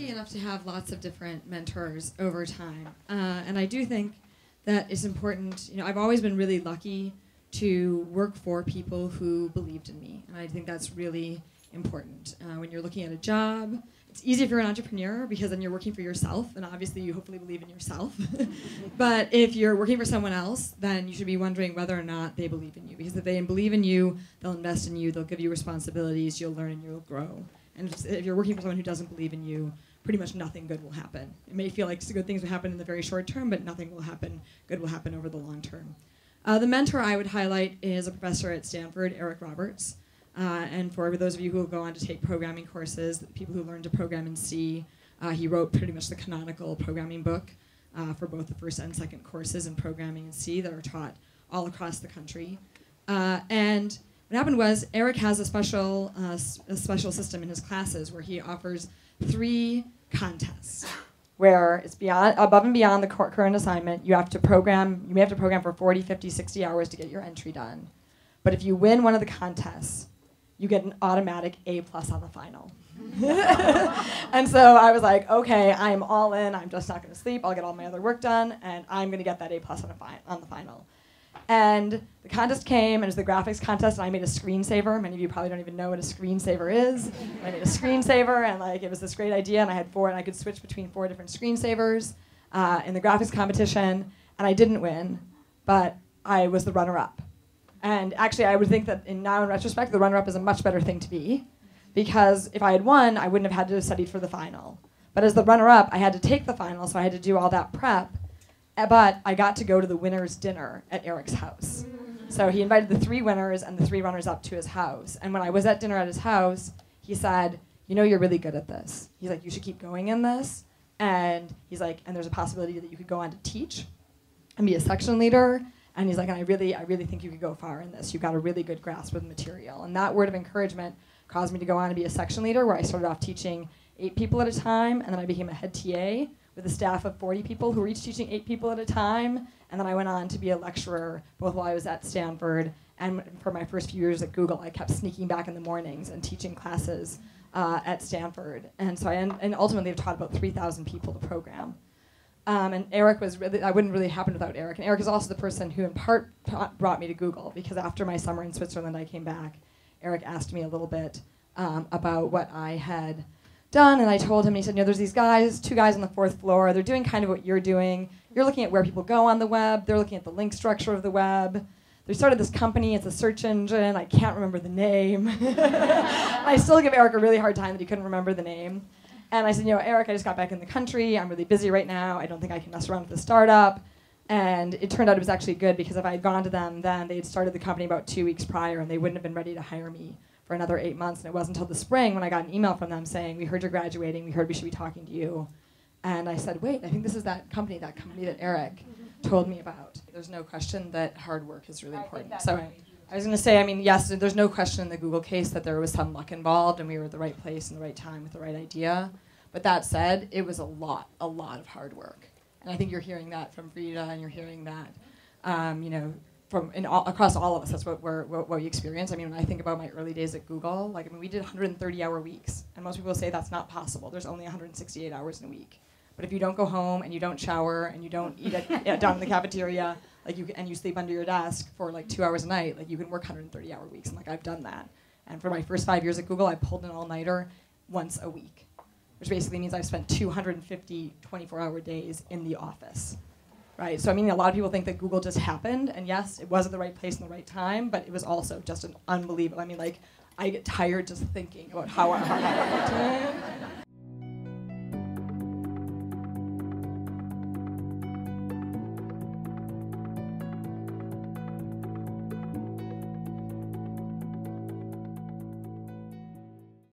lucky enough to have lots of different mentors over time. And I do think that it's important. You know, I've always been really lucky to work for people who believed in me. And I think that's really important. When you're looking at a job, it's easy if you're an entrepreneur because then you're working for yourself, and obviously you hopefully believe in yourself. But if you're working for someone else, then you should be wondering whether or not they believe in you. Because if they believe in you, they'll invest in you, they'll give you responsibilities, you'll learn and you'll grow. And if you're working for someone who doesn't believe in you, pretty much nothing good will happen. It may feel like good things will happen in the very short term, but nothing will happen. Good will happen over the long term. The mentor I would highlight is a professor at Stanford, Eric Roberts. And for those of you who will go on to take programming courses, people who learn to program in C, he wrote pretty much the canonical programming book for both the first and second courses in programming in C that are taught all across the country. And what happened was Eric has a special system in his classes where he offers 3 contests where it's above and beyond the current assignment. You have to program, you may have to program for 40, 50, 60 hours to get your entry done. But if you win one of the contests, you get an automatic A+ on the final. And so I was like, okay, I'm all in. I'm just not going to sleep. I'll get all my other work done, and I'm going to get that A+ on the final. And the contest came, and it was the graphics contest, and I made a screensaver. Many of you probably don't even know what a screensaver is. I made a screensaver, and like it was this great idea, and I had 4, and I could switch between 4 different screensavers in the graphics competition, and I didn't win, but I was the runner-up. And actually, I would think that now in retrospect, the runner-up is a much better thing to be, because if I had won, I wouldn't have had to study for the final. But as the runner-up, I had to take the final, so I had to do all that prep. But I got to go to the winner's dinner at Eric's house. So he invited the 3 winners and the 3 runners-up to his house. And when I was at dinner at his house, he said, you know, you're really good at this. He's like, you should keep going in this. And he's like, and there's a possibility that you could go on to teach and be a section leader. And he's like, and I really think you could go far in this. You've got a really good grasp of the material. And that word of encouragement caused me to go on to be a section leader, where I started off teaching 8 people at a time, and then I became a head TA with a staff of 40 people who were each teaching 8 people at a time. And then I went on to be a lecturer, both while I was at Stanford and for my first few years at Google. I kept sneaking back in the mornings and teaching classes at Stanford. And so and ultimately I've taught about 3,000 people to program. And Eric was really, I wouldn't really happen without Eric. And Eric is also the person who in part brought me to Google, because after my summer in Switzerland, I came back. Eric asked me a little bit about what I had done, and I told him, and he said, you know, there's these guys, 2 guys on the 4th floor. They're doing kind of what you're doing. You're looking at where people go on the web. They're looking at the link structure of the web. They started this company. It's a search engine. I can't remember the name. I still give Eric a really hard time that he couldn't remember the name. And I said, you know, Eric, I just got back in the country. I'm really busy right now. I don't think I can mess around with the startup. And it turned out it was actually good, because if I had gone to them then, they had started the company about 2 weeks prior, and they wouldn't have been ready to hire me for another 8 months. And it wasn't until the spring when I got an email from them saying, we heard you're graduating. We heard we should be talking to you. And I said, wait, I think this is that company that Eric told me about. There's no question that hard work is really important. So I was going to say, I mean, yes, there's no question in the Google case that there was some luck involved, and we were at the right place and the right time with the right idea. But that said, it was a lot of hard work. And I think you're hearing that from Freada, and you're hearing that, you know, from across all of us. That's what we experience. I mean, when I think about my early days at Google, like, I mean, we did 130-hour weeks. And most people say that's not possible. There's only 168 hours in a week. But if you don't go home, and you don't shower, and you don't eat down in the cafeteria, like you sleep under your desk for like 2 hours a night, like you can work 130-hour weeks, and like I've done that. And for my first 5 years at Google, I pulled an all-nighter once a week, which basically means I've spent 250 24-hour days in the office, right? So I mean, a lot of people think that Google just happened, and yes, it was at the right place and the right time, but it was also just an unbelievable, I mean, like I get tired just thinking about how hard I worked.